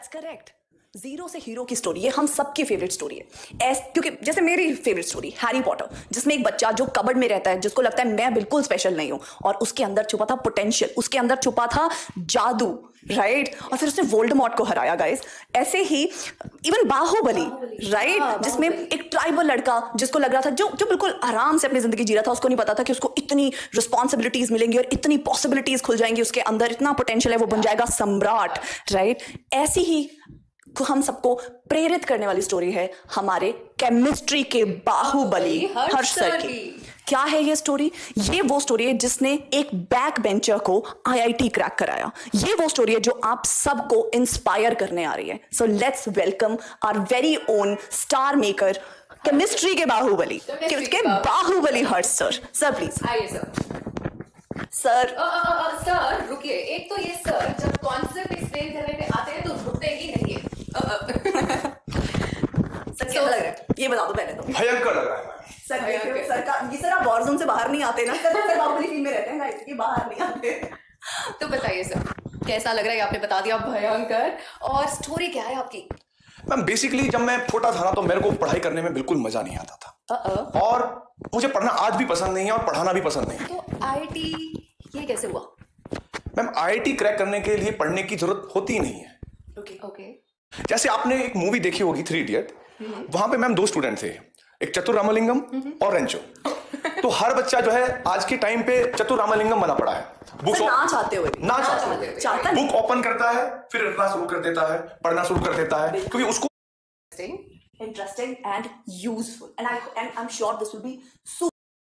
That's correct. Zero से hero की story है, हम सबकी फेवरेट स्टोरी है। क्योंकि जैसे मेरी फेवरेट स्टोरी हैरी पॉटर, जिसमें एक बच्चा जो कबर्ड में रहता है, जिसको लगता है मैं बिल्कुल स्पेशल नहीं हूं, और उसके अंदर छुपा था पोटेंशियल, उसके अंदर छुपा था जादू, राइट? और फिर उसने वोल्डेमॉर्ट को हराया, गाइस। ऐसे ही इवन बाहुबली, राइट, जिसमें एक ट्राइबल लड़का जिसको लग रहा था, जो बिल्कुल आराम से अपनी जिंदगी जी रहा था, उसको नहीं पता था कि उसको इतनी रिस्पॉन्सिबिलिटीज मिलेंगी और इतनी पॉसिबिलिटीज खुल जाएंगी, उसके अंदर इतना पोटेंशियल है, वो बन जाएगा सम्राट, राइट? ऐसी ही हम सबको प्रेरित करने वाली स्टोरी है हमारे केमिस्ट्री के बाहुबली हर्ष सर की। क्या है ये स्टोरी? ये वो स्टोरी है जिसने एक बैक बेंचर को IIT क्रैक कराया। ये वो स्टोरी है जो आप सबको इंस्पायर करने आ रही है। So let's welcome our very own star maker, chemistry के Baahubali, Baahubali Harsh sir. Sir please आइए। सर सर रुकिए। एक तो ये सर जब कॉन्सेप्ट एक्सप्लेन करने पे आते हैं तो रुकते ही नहीं है। क्या लग रहा है ये बता दो पहले तो। भयंकर लग रहा है सर। सर आप वॉर जोन से बाहर नहीं आते ना सर, बाहुबली फिल्म में रहते हैं ना, इसलिए बाहर नहीं आते। तो बताइए सर, कैसा लग रहा है? आपने बता दिया भयंकर, और स्टोरी क्या है आपकी? मैम बेसिकली जब मैं छोटा था ना तो मेरे को पढ़ाई करने में बिल्कुल मजा नहीं आता था, और मुझे पढ़ना आज भी पसंद नहीं है और पढ़ाना भी पसंद नहीं है। तो IIT ये कैसे हुआ? मैम IIT क्रैक करने के लिए पढ़ने की जरूरत होती नहीं है। जैसे आपने एक मूवी देखी होगी थ्री इडियट, वहां पे मैम दो स्टूडेंट थे, एक चतुर रामलिंगम और रेंचो। तो हर बच्चा जो है आज के टाइम पे चतुर रामलिंगम बना पड़ा है। बुक ओपन करता है फिर पढ़ना शुरू कर देता है, क्योंकि उसको interesting and useful and I'm sure this will be super